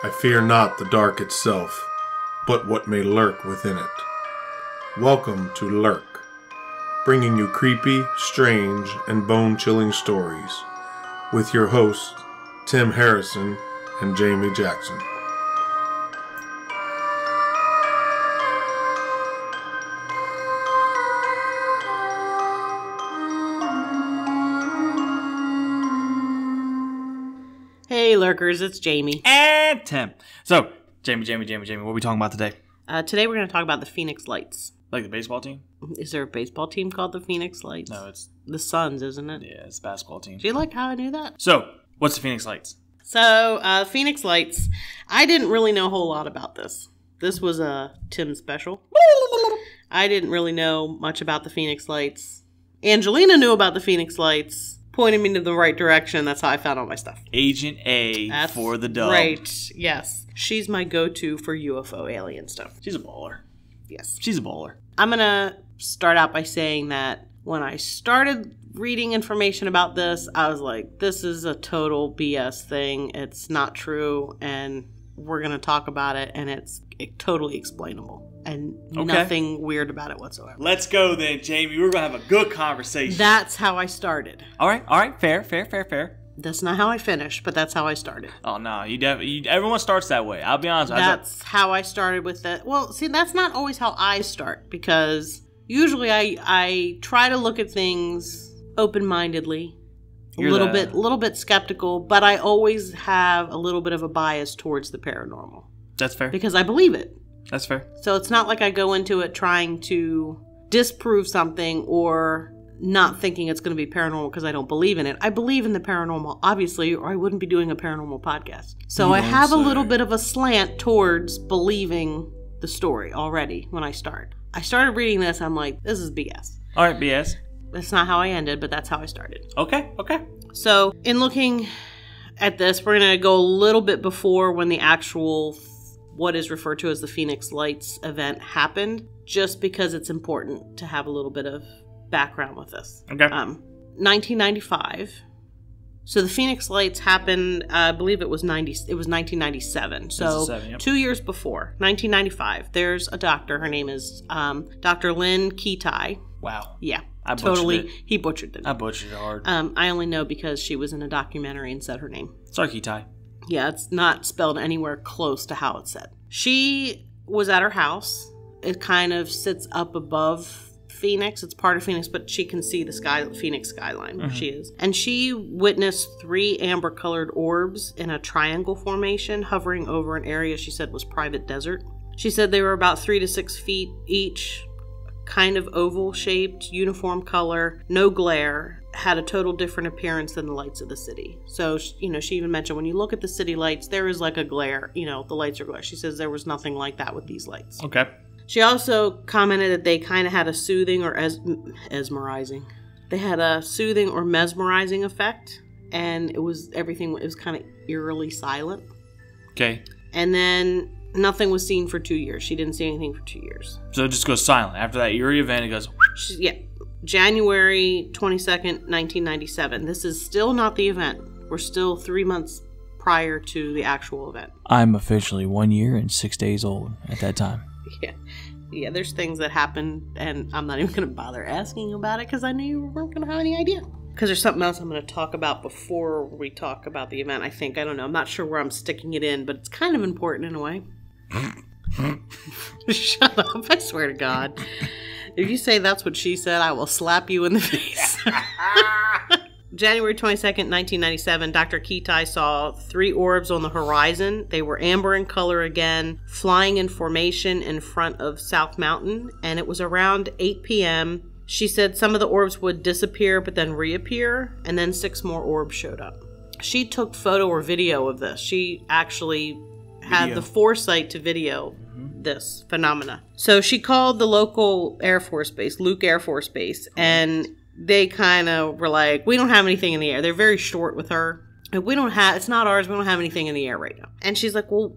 I fear not the dark itself, but what may lurk within it. Welcome to Lurk, bringing you creepy, strange, and bone-chilling stories, with your hosts, Tim Harrison and Jamie Jackson. Hey Lurkers, it's Jamie. And Tim. So, Jamie, what are we talking about today? Today we're going to talk about the Phoenix Lights. Like the baseball team? Is there a baseball team called the Phoenix Lights? No, it's... the Suns, isn't it? Yeah, it's a basketball team. Do you like how I knew that? So, what's the Phoenix Lights? So, Phoenix Lights. I didn't really know a whole lot about this. This was a Tim special. I didn't really know much about the Phoenix Lights. Angelina knew about the Phoenix Lights. Pointed me in the right direction. That's how I found all my stuff. Agent A. That's for the dub. Right. Yes. She's my go-to for UFO alien stuff. She's a baller. Yes. She's a baller. I'm going to start out by saying that when I started reading information about this, I was like, this is a total BS thing. It's not true. And we're going to talk about it. And it's totally explainable. And okay. Nothing weird about it whatsoever. Let's go then, Jamie. We're going to have a good conversation. That's how I started. All right. Fair. That's not how I finished, but that's how I started. Oh, no. Everyone starts that way. I'll be honest. That's how I started with it. Well, see, that's not always how I start, because usually I try to look at things open-mindedly, a little bit skeptical, but I always have a little bit of a bias towards the paranormal. That's fair. Because I believe it. That's fair. So it's not like I go into it trying to disprove something or not thinking it's going to be paranormal because I don't believe in it. I believe in the paranormal, obviously, or I wouldn't be doing a paranormal podcast. So I have a little bit of a slant towards believing the story already when I start. I started reading this. I'm like, this is BS. All right, BS. That's not how I ended, but that's how I started. Okay. So in looking at this, we're going to go a little bit before when the actual what is referred to as the Phoenix Lights event happened, just because it's important to have a little bit of background with this. Okay. 1995. So the Phoenix Lights happened, I believe it was 1997. So 2 years before, 1995, there's a doctor. Her name is Dr. Lynne Kitei. Wow. Yeah. He butchered it. I butchered it hard. I only know because she was in a documentary and said her name. Sorry, Kitei. Yeah, it's not spelled anywhere close to how it's said. She was at her house. It kind of sits up above Phoenix. It's part of Phoenix, but she can see the Phoenix skyline where she is. And she witnessed three amber-colored orbs in a triangle formation hovering over an area she said was private desert. She said they were about 3 to 6 feet each, kind of oval-shaped, uniform color, no glare, had a total different appearance than the lights of the city. So, you know, she even mentioned when you look at the city lights, there is like a glare. You know, the lights are glare. She says there was nothing like that with these lights. Okay. She also commented that they kind of had a soothing or mesmerizing. They had a soothing or mesmerizing effect, and it was kind of eerily silent. Okay. And then nothing was seen for 2 years. She didn't see anything for 2 years. So it just goes silent. After that eerie event, it goes... Yeah. January 22nd, 1997. This is still not the event. We're still 3 months prior to the actual event. I'm officially 1 year and 6 days old at that time. Yeah. Yeah, there's things that happen, and I'm not even going to bother asking about it because I knew you weren't going to have any idea. Because there's something else I'm going to talk about before we talk about the event, I think. I don't know. I'm not sure where I'm sticking it in, but it's kind of important in a way. Shut up. I swear to God. If you say that's what she said, I will slap you in the face. January 22nd, 1997, Dr. Kitei saw three orbs on the horizon. They were amber in color again, flying in formation in front of South Mountain, and it was around 8 p.m. She said some of the orbs would disappear but then reappear, and then 6 more orbs showed up. She took photo or video of this. She actually had the foresight to video this phenomena. So she called the local Air Force Base, Luke Air Force Base, and they kind of were like, we don't have anything in the air. They're very short with her. It's not ours. We don't have anything in the air right now. And she's like, well,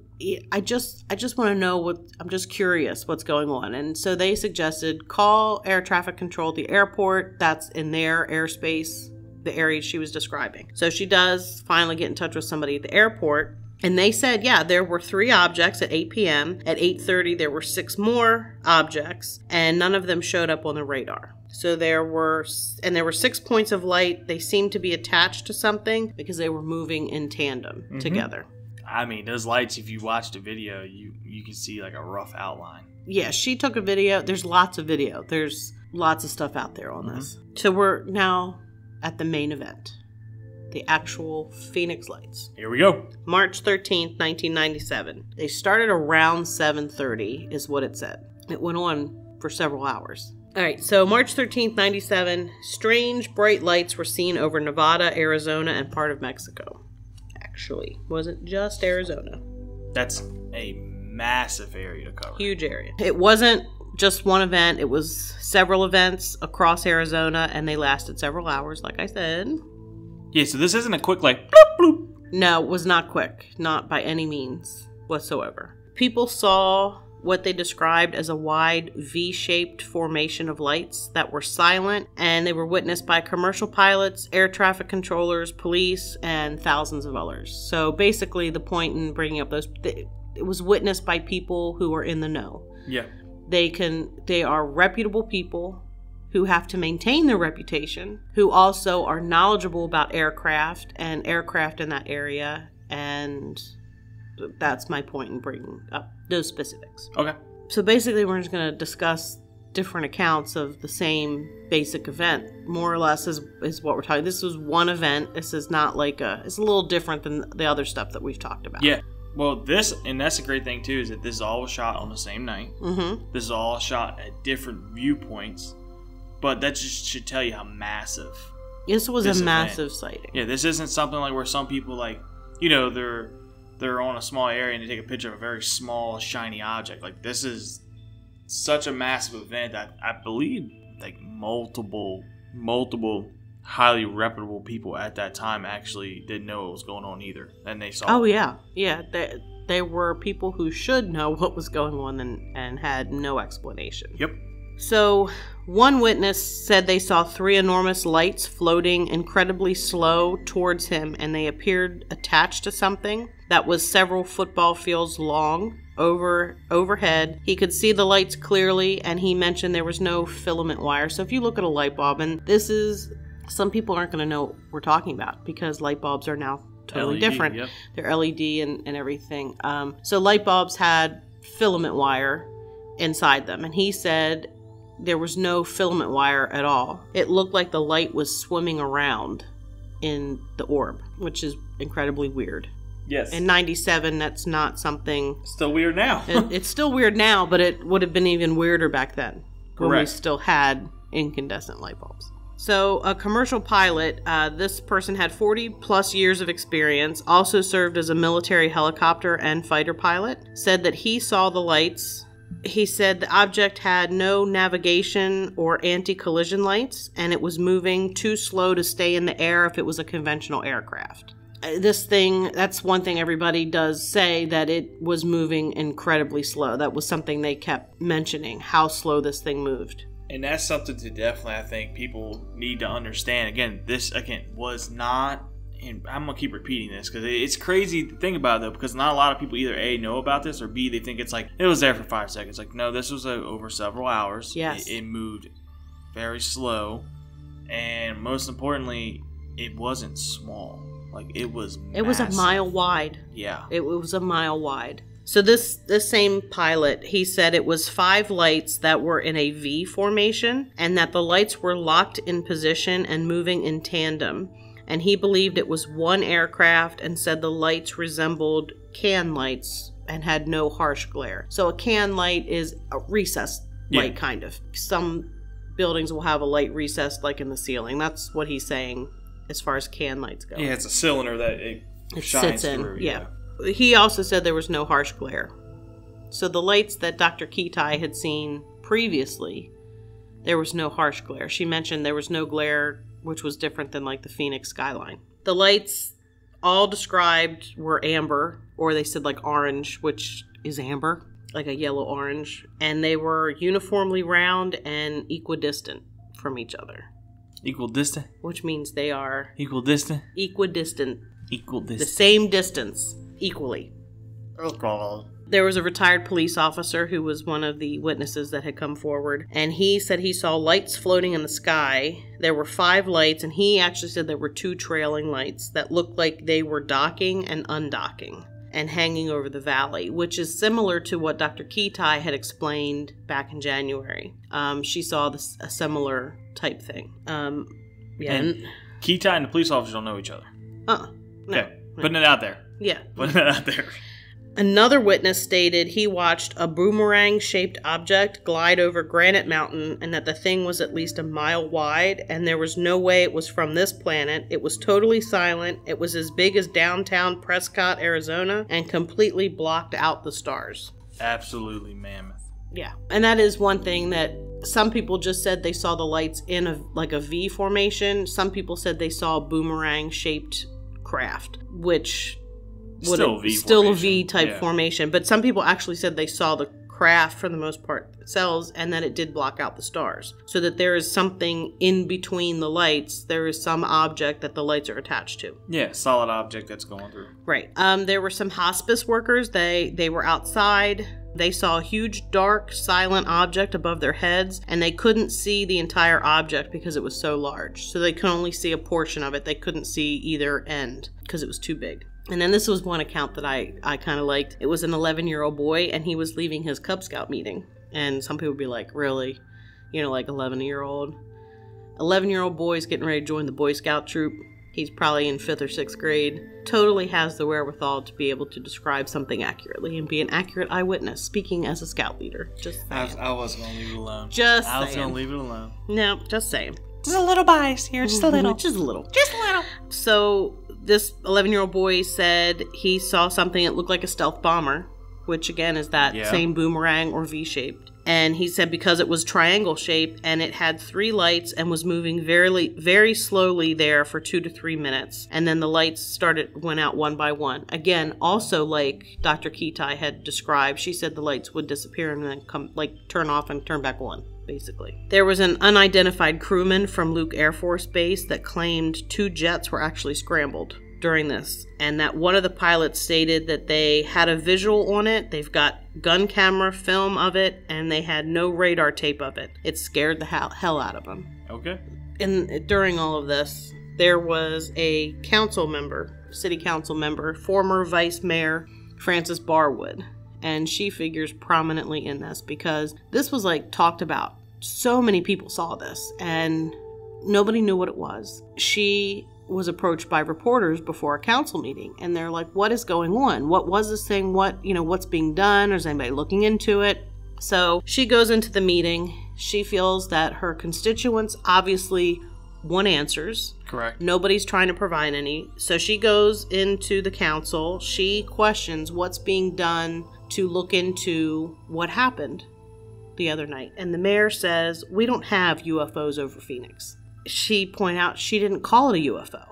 I just want to know I'm just curious what's going on. And so they suggested call air traffic control at the airport. That's in their airspace, the area she was describing. So she does finally get in touch with somebody at the airport. And they said, yeah, there were 3 objects at 8 p.m. At 8:30, there were 6 more objects, and none of them showed up on the radar. So there were 6 points of light. They seemed to be attached to something because they were moving in tandem together. I mean, those lights, if you watch the video, you can see like a rough outline. Yeah, she took a video. There's lots of video. There's lots of stuff out there on this. So we're now at the main event. The actual Phoenix Lights. Here we go. March 13th, 1997. They started around 7:30 is what it said. It went on for several hours. All right, so March 13th, 97. Strange bright lights were seen over Nevada, Arizona, and part of Mexico. Actually, wasn't just Arizona. That's a massive area to cover. Huge area. It wasn't just one event. It was several events across Arizona, and they lasted several hours, like I said. Yeah, so this isn't a quick, like, bloop, bloop. No, it was not quick. Not by any means whatsoever. People saw what they described as a wide V-shaped formation of lights that were silent, and they were witnessed by commercial pilots, air traffic controllers, police, and thousands of others. So basically the point in bringing up those, it was witnessed by people who are in the know. Yeah. They are reputable people who have to maintain their reputation, who also are knowledgeable about aircraft in that area, and that's my point in bringing up those specifics. Okay. So basically we're just going to discuss different accounts of the same basic event, more or less is what we're talking. This was one event. This is not like it's a little different than the other stuff that we've talked about. Yeah. Well, that's a great thing too, is that this is all shot on the same night. This is all shot at different viewpoints. But that just should tell you how massive. This was a massive sighting. Yeah, this isn't something like where some people, like, you know, they're on a small area and they take a picture of a very small, shiny object. Like, this is such a massive event that I believe, like, multiple highly reputable people at that time actually didn't know what was going on either. And they saw. Oh, yeah. Yeah, there were people who should know what was going on and had no explanation. Yep. So, one witness said they saw 3 enormous lights floating incredibly slow towards him, and they appeared attached to something that was several football fields long overhead. He could see the lights clearly, and he mentioned there was no filament wire. So, if you look at a light bulb, and this is, some people aren't going to know what we're talking about because light bulbs are now totally LED, different. Yep. They're LED and everything. So, light bulbs had filament wire inside them, and he said there was no filament wire at all. It looked like the light was swimming around in the orb, which is incredibly weird. Yes. In 97, that's not something... It's still weird now. It's still weird now, but it would have been even weirder back then. Correct. When we still had incandescent light bulbs. So, a commercial pilot, this person had 40-plus years of experience, also served as a military helicopter and fighter pilot, said that he saw the lights... He said the object had no navigation or anti-collision lights, and it was moving too slow to stay in the air if it was a conventional aircraft. This thing, that's one thing everybody does say, that it was moving incredibly slow. That was something they kept mentioning, how slow this thing moved. And that's something to definitely, I think, people need to understand. Again, this, was not... And I'm going to keep repeating this because it's crazy to think about it, though, because not a lot of people either A, know about this, or B, they think it's like, it was there for 5 seconds. Like, no, this was over several hours. Yes. It moved very slow. And most importantly, it wasn't small. Like, it was massive. It was a mile wide. Yeah. It was a mile wide. So this same pilot, he said it was 5 lights that were in a V formation and that the lights were locked in position and moving in tandem. And he believed it was one aircraft and said the lights resembled can lights and had no harsh glare. So a can light is a recessed light, kind of. Some buildings will have a light recessed like in the ceiling. That's what he's saying as far as can lights go. Yeah, it's a cylinder that it shines through. Yeah. Yeah. He also said there was no harsh glare. So the lights that Dr. Kitei had seen previously, there was no harsh glare. She mentioned there was no glare, which was different than, like, the Phoenix skyline. The lights all described were amber, or they said, like, orange, which is amber, like a yellow-orange. And they were uniformly round and equidistant from each other. Equidistant? Which means they are... Equidistant? Equidistant. Equidistant. The same distance. equally. Okay. There was a retired police officer who was one of the witnesses that had come forward, and he said he saw lights floating in the sky. There were 5 lights, and he actually said there were 2 trailing lights that looked like they were docking and undocking and hanging over the valley, which is similar to what Dr. Kitei had explained back in January. She saw this, a similar type thing. Yeah. And Kitei and the police officer don't know each other. No. Okay. Putting it out there. Yeah. Putting it out there. Another witness stated he watched a boomerang-shaped object glide over Granite Mountain and that the thing was at least a mile wide and there was no way it was from this planet. It was totally silent. It was as big as downtown Prescott, Arizona, and completely blocked out the stars. Absolutely mammoth. Yeah. And that is one thing that some people just said they saw the lights in a V formation. Some people said they saw a boomerang-shaped craft, which... Still a V type formation, but some people actually said they saw the craft for the most part themselves and that it did block out the stars. So that there is something in between the lights, there is some object that the lights are attached to. Yeah, solid object that's going through. Right. There were some hospice workers, they were outside. They saw a huge, dark, silent object above their heads, and they couldn't see the entire object because it was so large. So they could only see a portion of it. They couldn't see either end because it was too big. And then this was one account that I kind of liked. It was an 11-year-old boy, and he was leaving his Cub Scout meeting. And some people would be like, really? You know, like 11-year-old? 11-year-old boy's getting ready to join the Boy Scout troop. He's probably in 5th or 6th grade. Totally has the wherewithal to be able to describe something accurately and be an accurate eyewitness, speaking as a scout leader. Just saying. I wasn't going to leave it alone. Just saying. I was going to leave it alone. No, just saying. Just a little bias here. Just a little. Just a little. Just a little. So this 11-year-old boy said he saw something that looked like a stealth bomber, which again is that same boomerang or V-shaped. And he said because it was triangle-shaped and it had 3 lights and was moving very, very slowly there for 2 to 3 minutes. And then the lights went out one by one. Again, also like Dr. Kitei had described, she said the lights would disappear and then come, like, turn off and turn back on. Basically. There was an unidentified crewman from Luke Air Force Base that claimed 2 jets were actually scrambled during this, and that one of the pilots stated that they had a visual on it, they've got gun camera film of it, and they had no radar tape of it. It scared the hell out of them. Okay. And during all of this, there was a council member, city council member, former Vice Mayor Francis Barwood, and she figures prominently in this because this was, like, talked about. So many people saw this, and nobody knew what it was. She was approached by reporters before a council meeting, and they're like, what is going on? What was this thing? What, you know, what's being done? Or is anybody looking into it? So she goes into the meeting. She feels that her constituents obviously want answers. Correct. Nobody's trying to provide any. So she goes into the council. She questions what's being done to look into what happened the other night. And the mayor says, we don't have UFOs over Phoenix. She pointed out she didn't call it a UFO.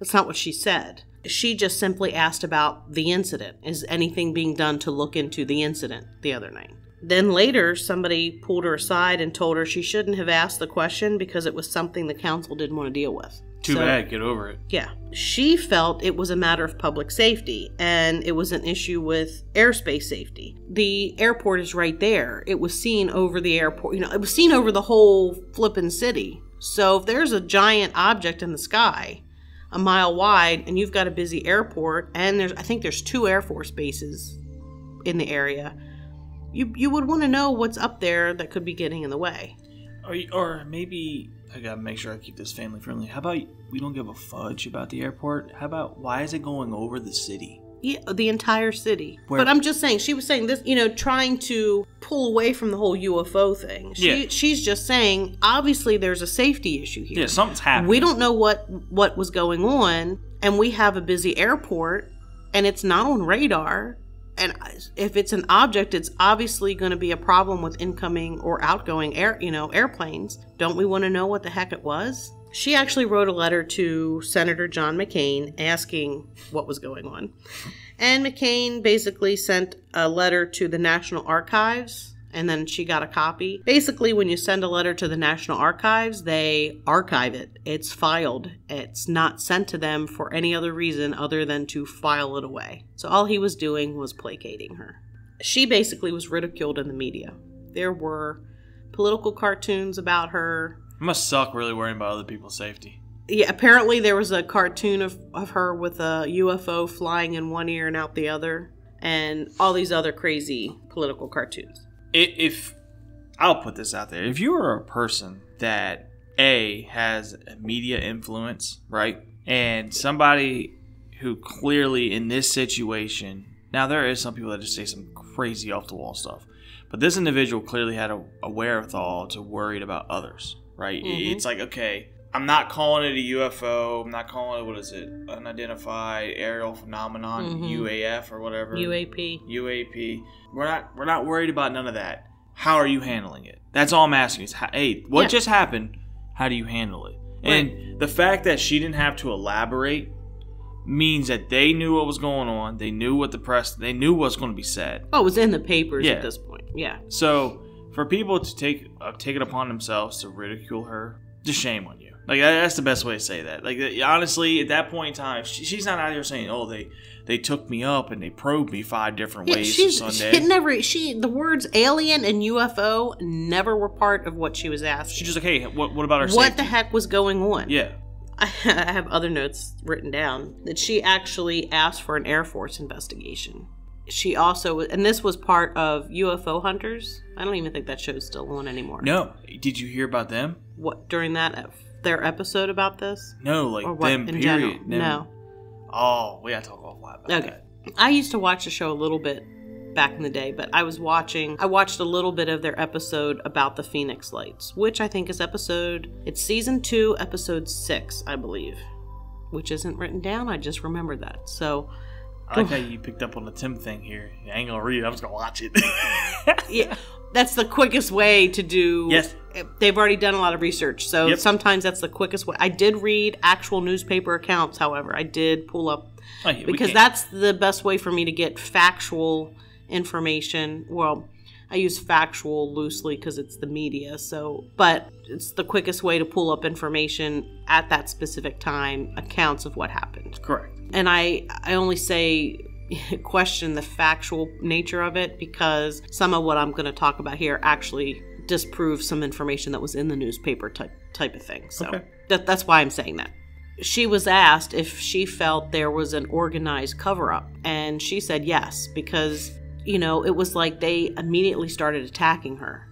That's not what she said. She just simply asked about the incident. Is anything being done to look into the incident the other night? Then later, somebody pulled her aside and told her she shouldn't have asked the question because it was something the council didn't want to deal with. Too bad. Get over it. Yeah. She felt it was a matter of public safety, and it was an issue with airspace safety. The airport is right there. It was seen over the airport. You know, it was seen over the whole flippin' city. So if there's a giant object in the sky, a mile wide, and you've got a busy airport, and there's, I think there's 2 Air Force bases in the area, you would want to know what's up there that could be getting in the way. Or maybe... I gotta make sure I keep this family friendly. How about we don't give a fudge about the airport? How about why is it going over the city? Yeah, the entire city. Where? But I'm just saying, she was saying this, you know, trying to pull away from the whole UFO thing. She's just saying, obviously there's a safety issue here. Yeah, something's happening. We don't know what was going on, and we have a busy airport, and it's not on radar. And if it's an object, it's obviously going to be a problem with incoming or outgoing airplanes. Don't we want to know what the heck it was? She actually wrote a letter to Senator John McCain asking what was going on. And McCain basically sent a letter to the National Archives and then she got a copy. Basically, when you send a letter to the National Archives, they archive it. It's filed. It's not sent to them for any other reason other than to file it away. So all he was doing was placating her. She basically was ridiculed in the media. There were political cartoons about her. It must suck really worrying about other people's safety. Yeah, apparently there was a cartoon of her with a UFO flying in one ear and out the other, and all these other crazy political cartoons. If I'll put this out there, if you are a person that A, has media influence, right, and somebody who clearly in this situation, now there is some people that just say some crazy off-the-wall stuff, but this individual clearly had a wherewithal to worry about others, right? Mm-hmm. It's like, okay, I'm not calling it a UFO. I'm not calling it, what is it? Unidentified aerial phenomenon, mm-hmm. UAF or whatever. UAP. UAP. We're not worried about none of that. How are you handling it? That's all I'm asking. Is how, hey, what just happened? How do you handle it? Right. And the fact that she didn't have to elaborate means that they knew what was going on. They knew what the press, they knew what's going to be said. Oh, it was in the papers at this point. Yeah. So for people to take it upon themselves to ridicule her, just shame on you. Like, that's the best way to say that. Like, honestly, at that point in time, she's not out here saying, oh, they took me up and they probed me 5 different ways on Sunday. The words alien and UFO never were part of what she was asking. She's just like, hey, what about her safety? What the heck was going on? Yeah. I have other notes written down that she actually asked for an Air Force investigation. She also, and this was part of UFO Hunters. I don't even think that show's still on anymore. No. Did you hear about them? What, during that their episode about this? No, like them, period. No. Oh, we gotta talk offline about that. Okay. I used to watch the show a little bit back in the day, but I watched a little bit of their episode about the Phoenix Lights, which I think is it's season 2, episode 6, I believe, which isn't written down. I just remembered that. So I like how you picked up on the Tim thing here. I ain't gonna read it. I'm just gonna watch it. Yeah. That's the quickest way to do. Yes. They've already done a lot of research, so sometimes that's the quickest way. I did read actual newspaper accounts, however. I did pull up, because that's the best way for me to get factual information. Well, I use factual loosely because it's the media, so, but it's the quickest way to pull up information at that specific time, accounts of what happened. Correct. And I only say question the factual nature of it because some of what I'm going to talk about here actually disproves some information that was in the newspaper type of thing. So that's why I'm saying that. She was asked if she felt there was an organized cover-up, and she said yes because, you know, it was like they immediately started attacking her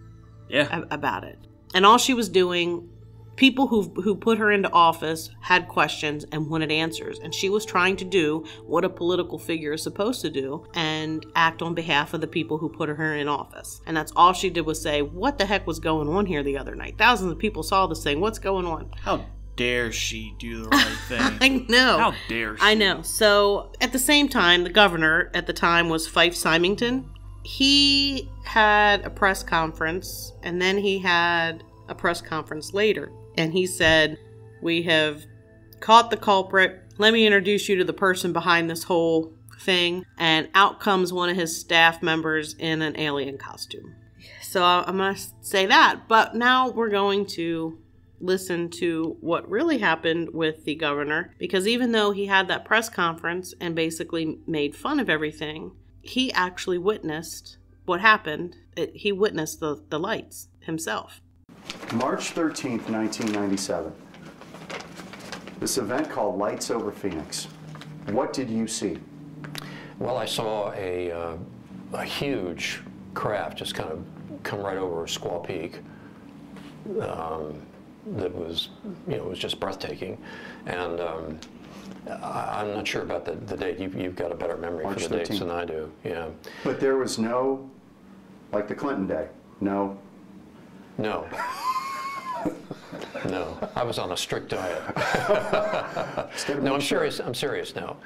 about it. And all she was doing, people who put her into office had questions and wanted answers, and she was trying to do what a political figure is supposed to do and act on behalf of the people who put her in office. And that's all she did was say, what the heck was going on here the other night? Thousands of people saw this thing. What's going on? How dare she do the right thing? I know. How dare she? I know. So at the same time, the governor at the time was Fife Symington. He had a press conference, and then he had a press conference later. And he said, we have caught the culprit. Let me introduce you to the person behind this whole thing. And out comes one of his staff members in an alien costume. So I'm going to say that. But now we're going to listen to what really happened with the governor. Because even though he had that press conference and basically made fun of everything, he actually witnessed what happened. He witnessed the lights himself. March 13th, 1997. This event called Lights Over Phoenix. What did you see? Well, I saw a huge craft just kind of come right over Squaw Peak. That was, you know, it was just breathtaking. And I'm not sure about the date. You've got a better memory March for the 13th. Dates than I do. Yeah. But there was no, like the Clinton day, no. No. No. I was on a strict diet. No, I'm serious now.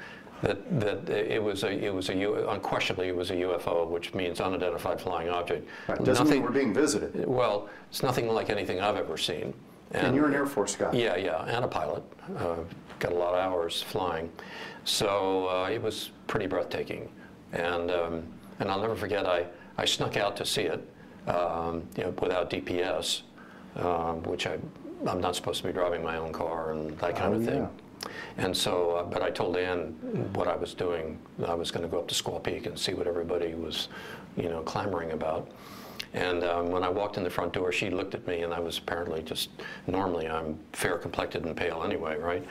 That it was unquestionably it was a UFO, which means unidentified flying object. Right. Doesn't mean we're being visited. Well, it's nothing like anything I've ever seen. And you're an Air Force guy. Yeah, and a pilot. Got a lot of hours flying. So it was pretty breathtaking. And I'll never forget I snuck out to see it. you know, without DPS, which I'm not supposed to be driving my own car and that kind of thing. Yeah. And so, but I told Ann what I was doing. I was going to go up to Squaw Peak and see what everybody was, you know, clamoring about. And when I walked in the front door, she looked at me, and I was apparently just, normally I'm fair complected and pale anyway, right?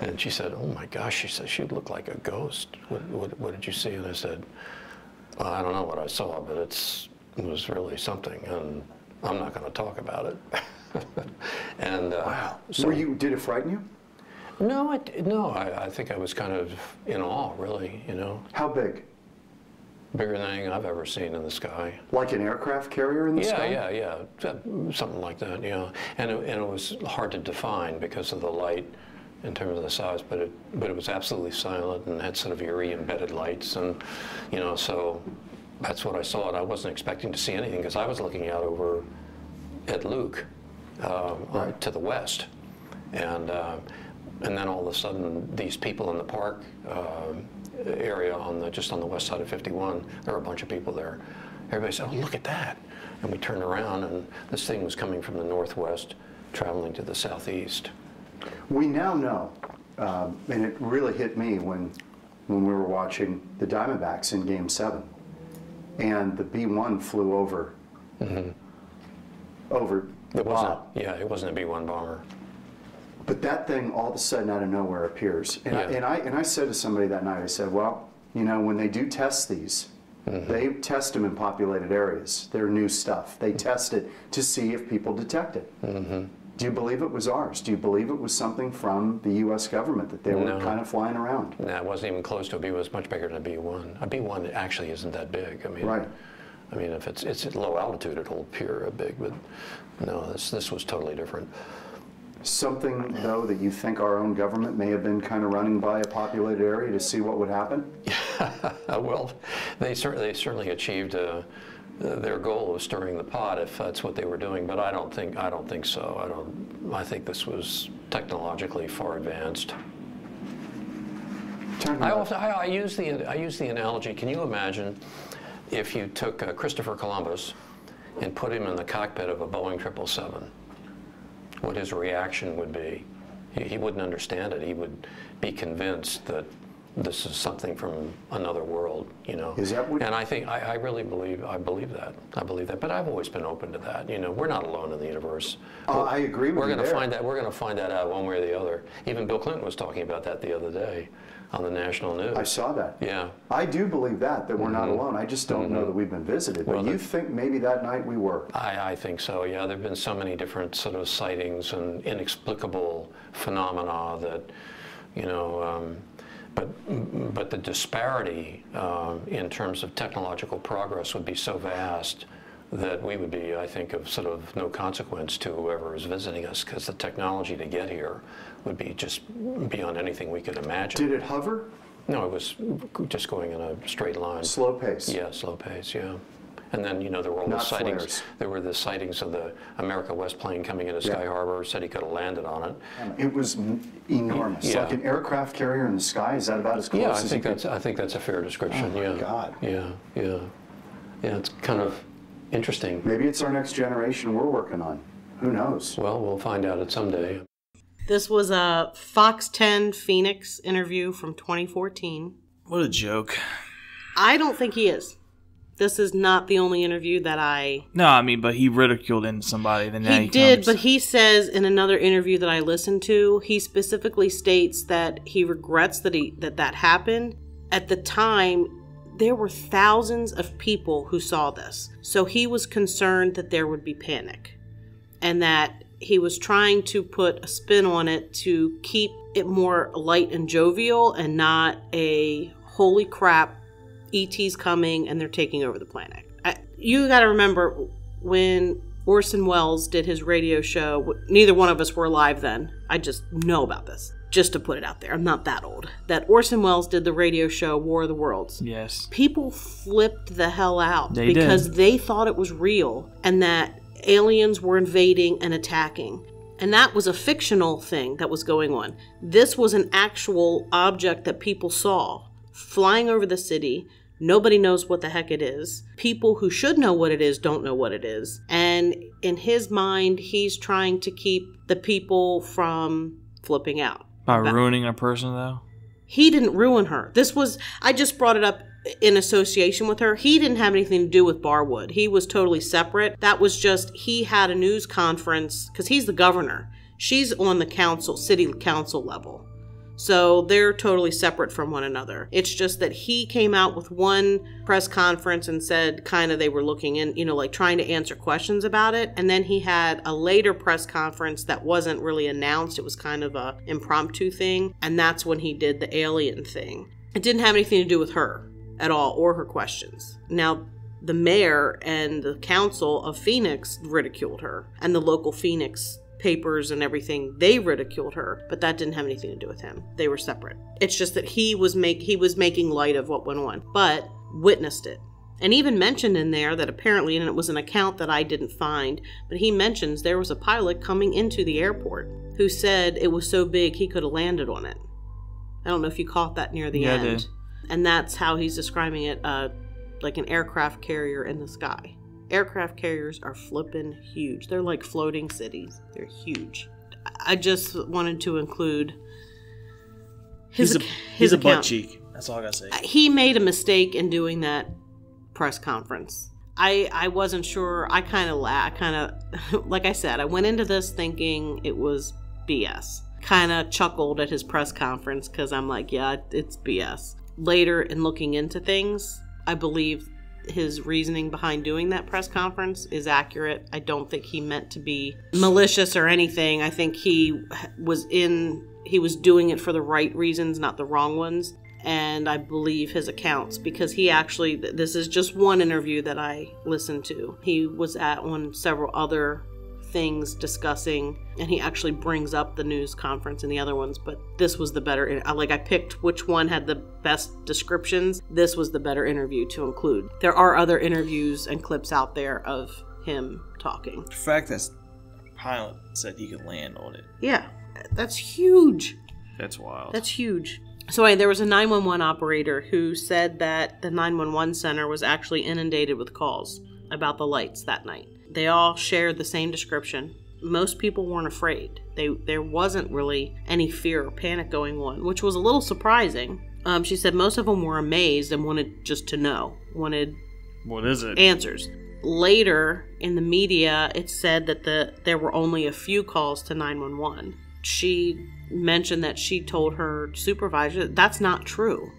And she said, "Oh my gosh," she said, "she looked like a ghost. What did you see?" And I said, "Well, I don't know what I saw, but it was really something, and I'm not going to talk about it." And wow. So did it frighten you? No, I think I was kind of in awe, really, you know. How big? Bigger than anything I've ever seen in the sky. Like an aircraft carrier in the sky? Yeah. Something like that, yeah. And it was hard to define because of the light in terms of the size, but it was absolutely silent and had sort of eerie embedded lights, and, you know, so that's what I saw. And I wasn't expecting to see anything because I was looking out over at Luke right. to the west. And then all of a sudden, these people in the park area on the just on the west side of 51, there were a bunch of people there. Everybody said, "Oh, look at that!" And we turned around, and this thing was coming from the northwest, traveling to the southeast. We now know, and it really hit me when we were watching the Diamondbacks in Game 7, and the B-1 flew over. Mm-hmm. Over the bomb. Yeah, it wasn't a B-1 bomber. But that thing, all of a sudden, out of nowhere appears. And, yeah. I said to somebody that night, I said, "Well, you know, when they do test these, mm-hmm. they test them in populated areas. They're new stuff. They test it to see if people detect it. Mm-hmm. Do you believe it was ours? Do you believe it was something from the U.S. government that they were kind of flying around?" No, it wasn't even close to a B. It was much bigger than a B-1. A B-1 actually isn't that big. I mean, right. I mean, if it's at low altitude, it'll appear big. But no, this was totally different. Something, though, that you think our own government may have been kind of running by a populated area to see what would happen? Well, they certainly achieved their goal of stirring the pot, if that's what they were doing. But I don't think so. I think this was technologically far advanced. I use the analogy. Can you imagine if you took Christopher Columbus and put him in the cockpit of a Boeing 777? What his reaction would be. He wouldn't understand it. He would be convinced that this is something from another world, you know. Is that what? And I think, I really believe, I believe that. But I've always been open to that. You know, we're not alone in the universe. Oh, I agree with you there. We're going to find that out one way or the other. Even Bill Clinton was talking about that the other day on the national news. I saw that. Yeah. I do believe that we're not alone. I just don't know that we've been visited. But you think maybe that night we were? I think so, yeah. There have been so many different sort of sightings and inexplicable phenomena that, you know, but the disparity in terms of technological progress would be so vast that we would be, I think, of sort of no consequence to whoever is visiting us, because the technology to get here would be just beyond anything we could imagine. Did it hover? No, it was just going in a straight line. Slow pace. Yeah, slow pace, yeah. And then, you know, there were all the sightings. Flares. There were the sightings of the America West plane coming into Sky Harbor. Said he could have landed on it. It was enormous. Yeah. Like an aircraft carrier in the sky? Is that about as close as you could? I think that's a fair description, oh, my God. Yeah, it's kind of interesting. Maybe it's our next generation we're working on. Who knows? Well, we'll find out at some day. This was a Fox 10 Phoenix interview from 2014. What a joke. I don't think he is. This is not the only interview that I... No, I mean, but he ridiculed into somebody. Then he did, but he says in another interview that I listened to, he specifically states that he regrets that happened. At the time, there were thousands of people who saw this. So he was concerned that there would be panic and that he was trying to put a spin on it to keep it more light and jovial and not a holy crap, ET's coming and they're taking over the planet. You got to remember when Orson Welles did his radio show, neither one of us were alive then. I just know about this. Just to put it out there, I'm not that old. That Orson Welles did the radio show War of the Worlds. Yes. People flipped the hell out because they thought it was real and that aliens were invading and attacking. And that was a fictional thing that was going on. This was an actual object that people saw flying over the city, Nobody knows what the heck it is. People who should know what it is don't know what it is. And in his mind, he's trying to keep the people from flipping out. By ruining a person, though? He didn't ruin her. This was, I just brought it up in association with her. He didn't have anything to do with Barwood. He was totally separate. That was just, he had a news conference, because he's the governor. She's on the council, city council level. So they're totally separate from one another. It's just that he came out with one press conference and said kind of they were looking in, you know, like trying to answer questions about it. And then he had a later press conference that wasn't really announced. It was kind of a impromptu thing. And that's when he did the alien thing. It didn't have anything to do with her at all or her questions. Now, the mayor and the council of Phoenix ridiculed her, and the local Phoenix papers and everything, they ridiculed her, but that didn't have anything to do with him. They were separate. It's just that he was making light of what went on, but witnessed it. And even mentioned in there that apparently, and it was an account that I didn't find, but he mentions there was a pilot coming into the airport who said it was so big he could have landed on it. I don't know if you caught that near the end. I did. And that's how he's describing it, like an aircraft carrier in the sky. Aircraft carriers are flippin' huge. They're like floating cities. They're huge. I just wanted to include his account. Butt cheek. That's all I gotta say. He made a mistake in doing that press conference. I wasn't sure. I kind of, like I said, I went into this thinking it was BS. Kind of chuckled at his press conference because I'm like, yeah, it's BS. Later in looking into things, I believe his reasoning behind doing that press conference is accurate. I don't think he meant to be malicious or anything. I think he was doing it for the right reasons, not the wrong ones. And I believe his accounts, because he actually, this is just one interview that I listened to. He was at on several other things discussing, and he actually brings up the news conference and the other ones, but this was the better, like I picked which one had the best descriptions. This was the better interview to include. There are other interviews and clips out there of him talking. The fact that pilot said he could land on it. Yeah, that's huge. That's wild. That's huge. So anyway, there was a 911 operator who said that the 911 center was actually inundated with calls about the lights that night. They all shared the same description. Most people weren't afraid. There wasn't really any fear or panic going on, which was a little surprising. She said most of them were amazed and wanted just to know. Wanted what is it? Answers. Later in the media, it said that there were only a few calls to 911. She mentioned that she told her supervisor that that's not true.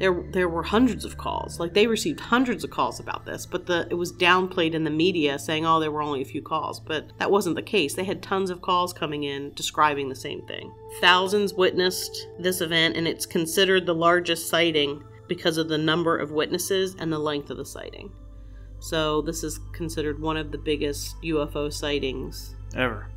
There were hundreds of calls. Like, they received hundreds of calls about this, but it was downplayed in the media saying, oh, there were only a few calls. But that wasn't the case. They had tons of calls coming in describing the same thing. Thousands witnessed this event, and it's considered the largest sighting because of the number of witnesses and the length of the sighting. So this is considered one of the biggest UFO sightings ever.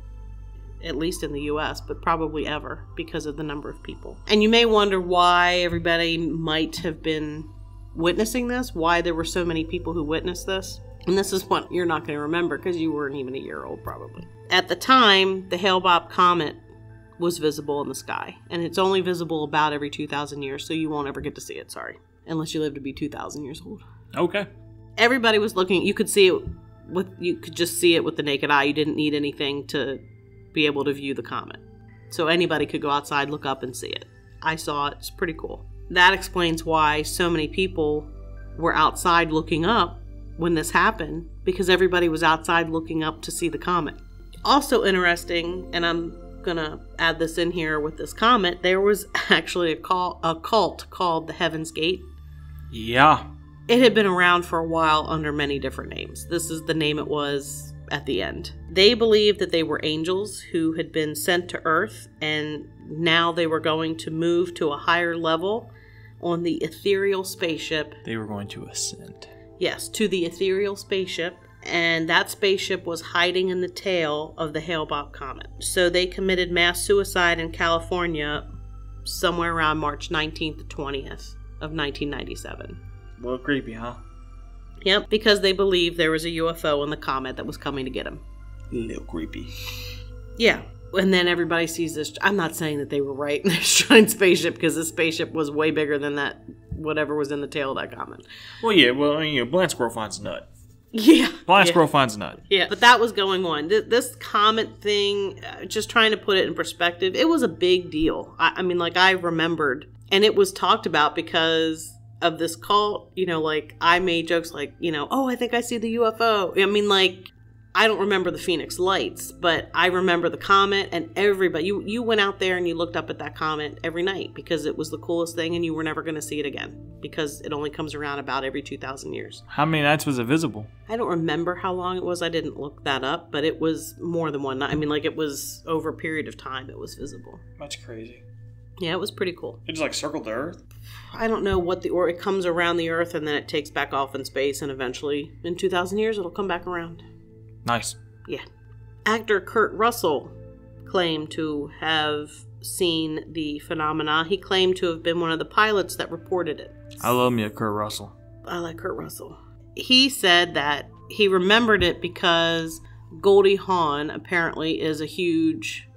At least in the U.S., but probably ever, because of the number of people. And you may wonder why everybody might have been witnessing this, why there were so many people who witnessed this. And this is what you're not going to remember, because you weren't even a year old, probably. At the time, the Hale-Bopp comet was visible in the sky, and it's only visible about every 2,000 years, so you won't ever get to see it, sorry. Unless you live to be 2,000 years old. Okay. Everybody was looking. You could see it with, you could just see it with the naked eye. You didn't need anything to be able to view the comet. So anybody could go outside, look up, and see it. I saw it. It's pretty cool. That explains why so many people were outside looking up when this happened, because everybody was outside looking up to see the comet. Also interesting, and I'm gonna add this in here with this comet, there was actually a cult called the Heaven's Gate. Yeah. It had been around for a while under many different names. This is the name it was at the end. They believed that they were angels who had been sent to Earth, and now they were going to move to a higher level on the ethereal spaceship. They were going to ascend. Yes, to the ethereal spaceship, and that spaceship was hiding in the tail of the Hale-Bopp comet. So they committed mass suicide in California somewhere around March 19th to 20th of 1997. A little creepy, huh? Yep, because they believed there was a UFO on the comet that was coming to get him. A little creepy. Yeah, and then everybody sees this. I'm not saying that they were right in their giant spaceship, because this spaceship was way bigger than that whatever was in the tail of that common. Well, yeah. Well, I mean, you know, blind squirrel finds a nut. Yeah. Blind squirrel finds a nut. Yeah. But that was going on. This comet thing, just trying to put it in perspective, it was a big deal. I mean, like, I remembered. And it was talked about because of this cult. You know, like, I made jokes like, you know, oh, I think I see the UFO. I mean, like, I don't remember the Phoenix Lights, but I remember the comet, and everybody, you went out there and you looked up at that comet every night because it was the coolest thing and you were never going to see it again because it only comes around about every 2,000 years. How many nights was it visible? I don't remember how long it was. I didn't look that up, but it was more than one night. I mean, like, it was over a period of time it was visible. That's crazy. Yeah, it was pretty cool. It just, like, circled the Earth? I don't know what or it comes around the Earth and then it takes back off in space, and eventually in 2,000 years it'll come back around. Nice. Yeah. Actor Kurt Russell claimed to have seen the phenomena. He claimed to have been one of the pilots that reported it. I love me a Kurt Russell. I like Kurt Russell. He said that he remembered it because Goldie Hawn apparently is a huge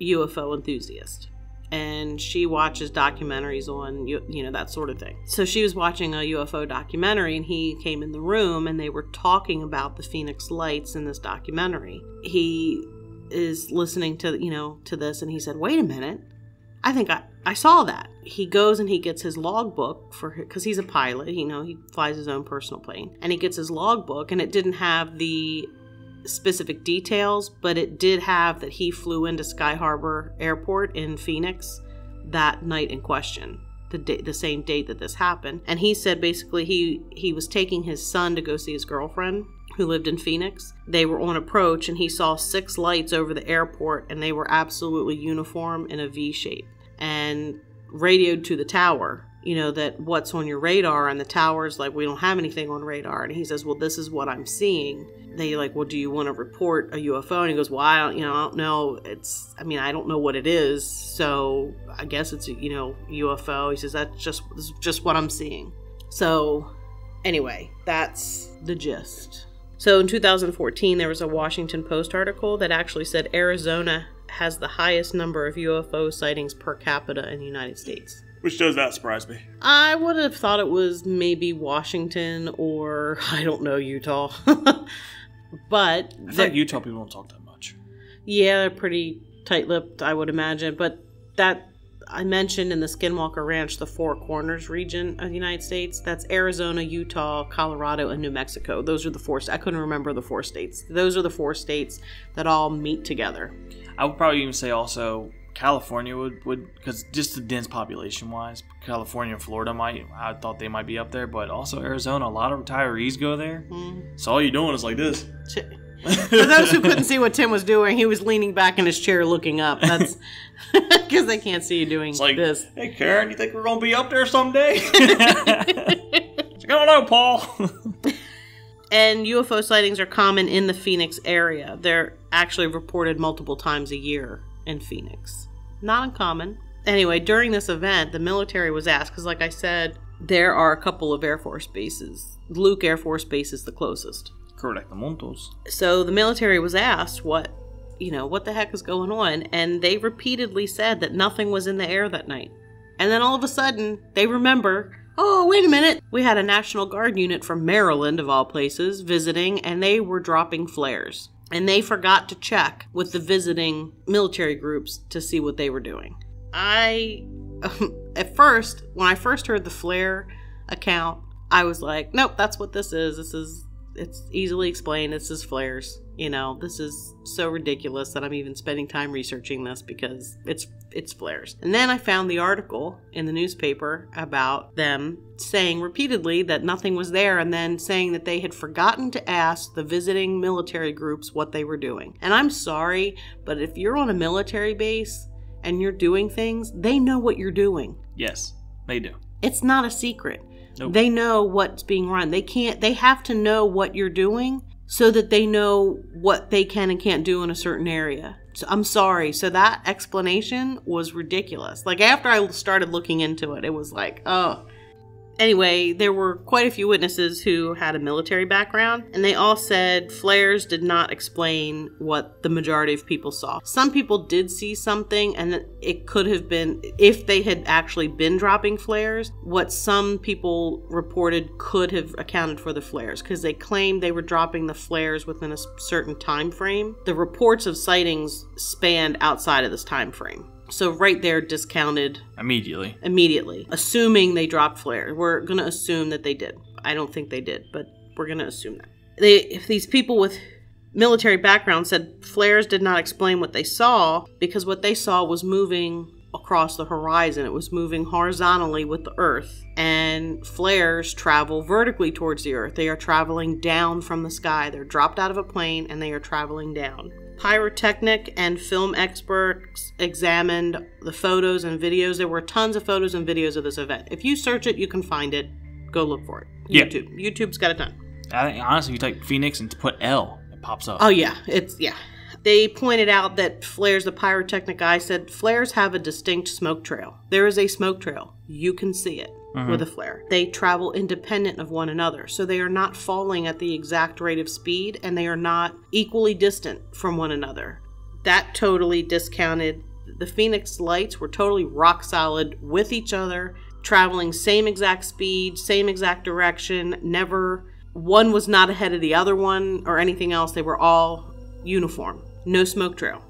UFO enthusiast. And she watches documentaries on, you know, that sort of thing. So she was watching a UFO documentary, and he came in the room, and they were talking about the Phoenix Lights in this documentary. He is listening to, you know, to this, and he said, wait a minute, I think I saw that. He goes and he gets his logbook because he's a pilot, you know, he flies his own personal plane. And he gets his logbook, and it didn't have the specific details, but it did have that he flew into Sky Harbor Airport in Phoenix that night in question, the same date that this happened. And he said basically he was taking his son to go see his girlfriend who lived in Phoenix. They were on approach, and he saw 6 lights over the airport, and they were absolutely uniform in a V shape, and radioed to the tower, you know, that what's on your radar, and the tower's like, we don't have anything on radar. And he says, well, this is what I'm seeing. They like, well, do you want to report a UFO? And he goes, well, I don't know. I don't know what it is. So I guess it's, you know, UFO. He says, this is just what I'm seeing. So anyway, that's the gist. So in 2014, there was a Washington Post article that actually said Arizona has the highest number of UFO sightings per capita in the United States. Which does not surprise me. I would have thought it was maybe Washington or, I don't know, Utah. But I think Utah people don't talk that much. Yeah, they're pretty tight-lipped, I would imagine. But that, I mentioned in the Skinwalker Ranch, the Four Corners region of the United States. That's Arizona, Utah, Colorado, and New Mexico. Those are the four. I couldn't remember the 4 states. Those are the 4 states that all meet together. I would probably even say also California would, because just the dense population wise, California and Florida I thought they might be up there, but also Arizona, a lot of retirees go there. Mm. So all you're doing is like this. For those who couldn't see what Tim was doing, he was leaning back in his chair looking up. That's because they can't see you doing like, this. Hey Karen, you think we're going to be up there someday? Like, I don't know, Paul. And UFO sightings are common in the Phoenix area. They're actually reported multiple times a year in Phoenix. Not uncommon. Anyway, during this event, the military was asked, because like I said, there are a couple of Air Force bases. Luke Air Force Base is the closest. Correct. So the military was asked what the heck is going on, and they repeatedly said that nothing was in the air that night. And then all of a sudden, they remember, oh, wait a minute, we had a National Guard unit from Maryland, of all places, visiting, and they were dropping flares. And they forgot to check with the visiting military groups to see what they were doing. When I first heard the flare account, I was like, nope, that's what this is. It's easily explained. This is flares. You know, this is so ridiculous that I'm even spending time researching this because it's flares. And then I found the article in the newspaper about them saying repeatedly that nothing was there, and then saying that they had forgotten to ask the visiting military groups what they were doing. And I'm sorry, but if you're on a military base and you're doing things, they know what you're doing. Yes, they do. It's not a secret. Nope. They know what's being run. They have to know what you're doing so that they know what they can and can't do in a certain area. So I'm sorry. So that explanation was ridiculous. Like, after I started looking into it, it was like, oh, Anyway, there were quite a few witnesses who had a military background, and they all said flares did not explain what the majority of people saw. Some people did see something, and it could have been, if they had actually been dropping flares, what some people reported could have accounted for the flares, because they claimed they were dropping the flares within a certain time frame. The reports of sightings spanned outside of this time frame. So right there, discounted. Immediately. Immediately. Assuming they dropped flares. We're going to assume that they did. I don't think they did, but we're going to assume that. If these people with military backgrounds said flares did not explain what they saw, because what they saw was moving across the horizon. It was moving horizontally with the earth, and flares travel vertically towards the earth. They are traveling down from the sky. They're dropped out of a plane, and they are traveling down. Pyrotechnic and film experts examined the photos and videos. There were tons of photos and videos of this event. If you search it, you can find it. Go look for it. YouTube. Yeah. YouTube's got a ton. I think, honestly, you type Phoenix and put L, it pops up. Oh, yeah. It's, yeah. They pointed out that flares, the pyrotechnic guy said, flares have a distinct smoke trail. There is a smoke trail. You can see it. Mm-hmm. With a flare. They travel independent of one another, so they are not falling at the exact rate of speed, and they are not equally distant from one another. That totally discounted. The Phoenix Lights were totally rock solid with each other, traveling same exact speed, same exact direction, never, one was not ahead of the other one or anything else. They were all uniform. No smoke trail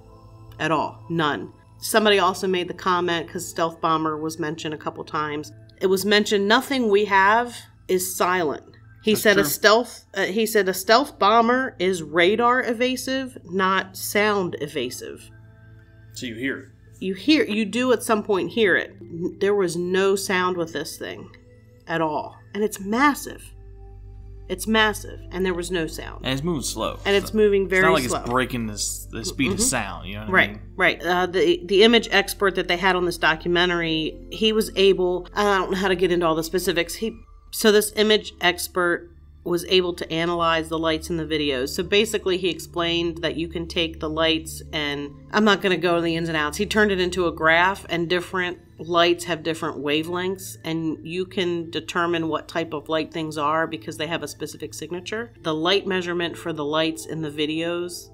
at all. None. Somebody also made the comment, because Stealth Bomber was mentioned a couple times, it was mentioned, nothing we have is silent. He That's said true. He said a stealth bomber is radar evasive, not sound evasive. So you hear it. You do at some point hear it. There was no sound with this thing at all. And it's massive. It's massive, and there was no sound. And it's moving slow. And it's moving very slow. It's not like it's breaking the speed of sound, you know what I mean? Right, right. The image expert that they had on this documentary, he was able, I don't know how to get into all the specifics. So this image expert was able to analyze the lights in the videos. So basically he explained that you can take the lights, and I'm not going to go to the ins and outs. He turned it into a graph, and different lights have different wavelengths, and you can determine what type of light things are because they have a specific signature. The light measurement for the lights in the videos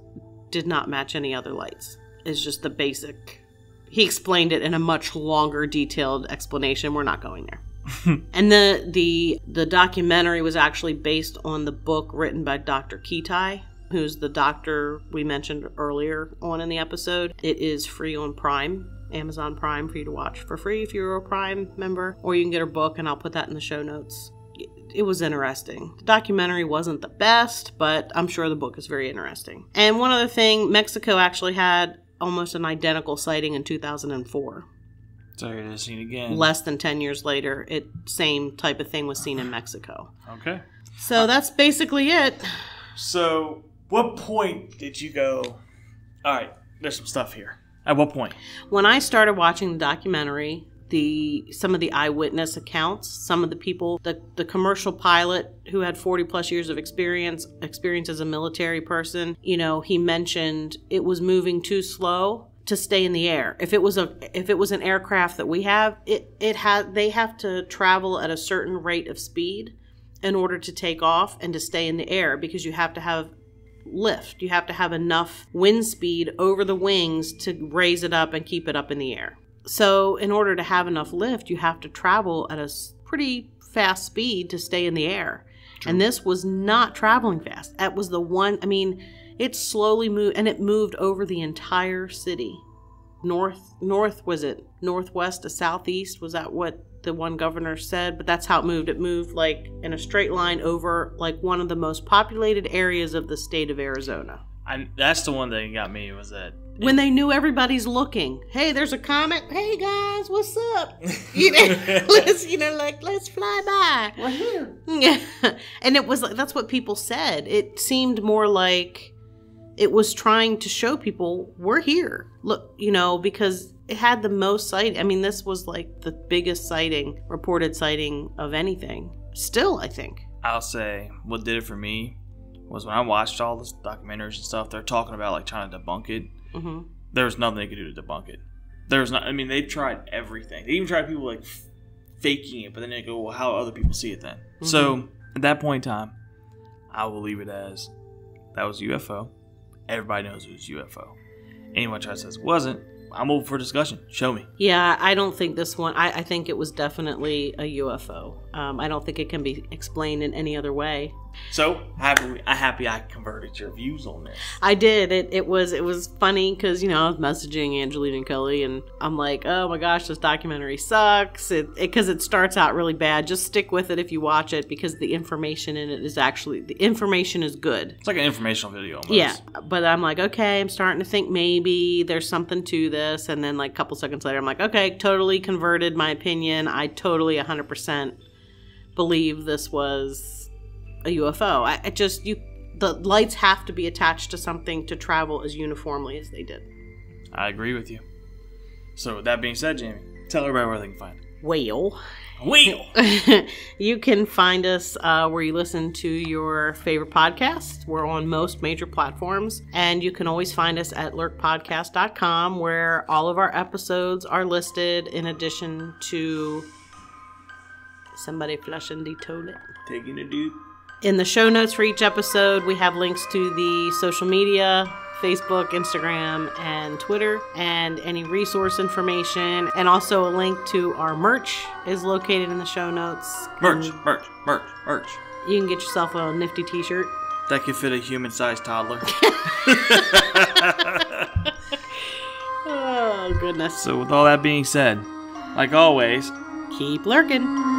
did not match any other lights. It's just the basic. He explained it in a much longer detailed explanation. We're not going there. And the documentary was actually based on the book written by Dr. Kitei, who's the doctor we mentioned earlier on in the episode. It is free on Prime, Amazon Prime, for you to watch for free if you're a Prime member. Or you can get her book, and I'll put that in the show notes. It was interesting. The documentary wasn't the best, but I'm sure the book is very interesting. And one other thing, Mexico actually had almost an identical sighting in 2004. Sorry, it is seen again. Less than 10 years later, same type of thing was seen in Mexico. Okay. So that's basically it. So what point did you go, all right, there's some stuff here? At what point? When I started watching the documentary, some of the eyewitness accounts, some of the people, the commercial pilot who had 40 plus years of experience as a military person, you know, he mentioned it was moving too slow to stay in the air. If it was an aircraft that we have, they have to travel at a certain rate of speed in order to take off and to stay in the air, because you have to have lift. You have to have enough wind speed over the wings to raise it up and keep it up in the air. So in order to have enough lift, you have to travel at a pretty fast speed to stay in the air. True. And this was not traveling fast. That was the one, I mean, it slowly moved, and it moved over the entire city. North was it? Northwest to southeast? Was that what the one governor said? But that's how it moved. It moved like in a straight line over like one of the most populated areas of the state of Arizona. That's the one thing that got me, was that when they knew everybody's looking. Hey, there's a comet. Hey guys, what's up? You know, let's fly by. We're here. Yeah, and it was like, that's what people said. It seemed more like it was trying to show people, we're here. Look, you know, because it had the most sight. I mean, this was like the biggest reported sighting of anything. Still, I think. I'll say what did it for me was when I watched all the documentaries and stuff, they're talking about like trying to debunk it. Mm-hmm. There was nothing they could do to debunk it. They tried everything. They even tried people like faking it, but then they go, well, how other people see it then? Mm-hmm. So at that point in time, I will leave it as that was UFO. Everybody knows it was UFO. Anyone tries to say it wasn't, I'm open for discussion. Show me. Yeah, I don't think this one, I think it was definitely a UFO. I don't think it can be explained in any other way. So happy I converted your views on this. I did. It was funny because, you know, I was messaging Angelina and Kelly and I'm like, oh my gosh, this documentary sucks. Because it starts out really bad. Just stick with it if you watch it because the information in it is actually, the information is good. It's like an informational video almost. Yeah. But I'm like, okay, I'm starting to think maybe there's something to this. And then like a couple seconds later, I'm like, okay, totally converted my opinion. I totally 100% believe this was a UFO. The lights have to be attached to something to travel as uniformly as they did. I agree with you. So with that being said, Jamie, tell everybody where they can find it. Well. You can find us where you listen to your favorite podcast. We're on most major platforms. And you can always find us at lurkpodcast.com where all of our episodes are listed in addition to somebody flushing the toilet. Taking a dupe. In the show notes for each episode, we have links to the social media, Facebook, Instagram, and Twitter, and any resource information, and also a link to our merch is located in the show notes. Merch. You can get yourself a nifty t-shirt. That could fit a human-sized toddler. Oh, goodness. So with all that being said, like always, keep lurking.